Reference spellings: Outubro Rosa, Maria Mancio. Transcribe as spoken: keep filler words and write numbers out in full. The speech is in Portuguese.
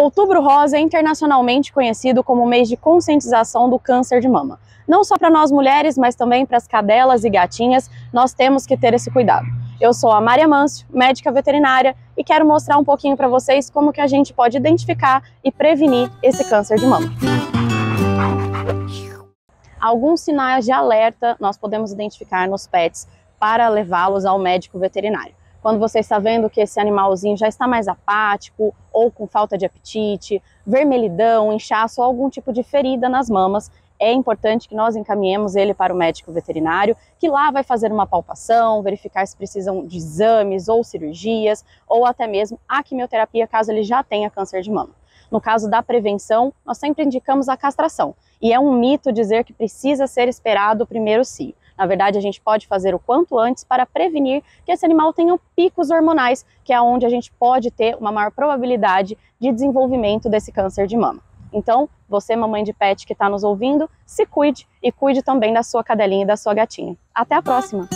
Outubro Rosa é internacionalmente conhecido como o mês de conscientização do câncer de mama. Não só para nós mulheres, mas também para as cadelas e gatinhas, nós temos que ter esse cuidado. Eu sou a Maria Mancio, médica veterinária, e quero mostrar um pouquinho para vocês como que a gente pode identificar e prevenir esse câncer de mama. Alguns sinais de alerta nós podemos identificar nos pets para levá-los ao médico veterinário. Quando você está vendo que esse animalzinho já está mais apático ou com falta de apetite, vermelhidão, inchaço ou algum tipo de ferida nas mamas, é importante que nós encaminhemos ele para o médico veterinário, que lá vai fazer uma palpação, verificar se precisam de exames ou cirurgias, ou até mesmo a quimioterapia, caso ele já tenha câncer de mama. No caso da prevenção, nós sempre indicamos a castração. E é um mito dizer que precisa ser esperado o primeiro cio. Na verdade, a gente pode fazer o quanto antes para prevenir que esse animal tenha picos hormonais, que é onde a gente pode ter uma maior probabilidade de desenvolvimento desse câncer de mama. Então, você, mamãe de pet que está nos ouvindo, se cuide e cuide também da sua cadelinha e da sua gatinha. Até a próxima!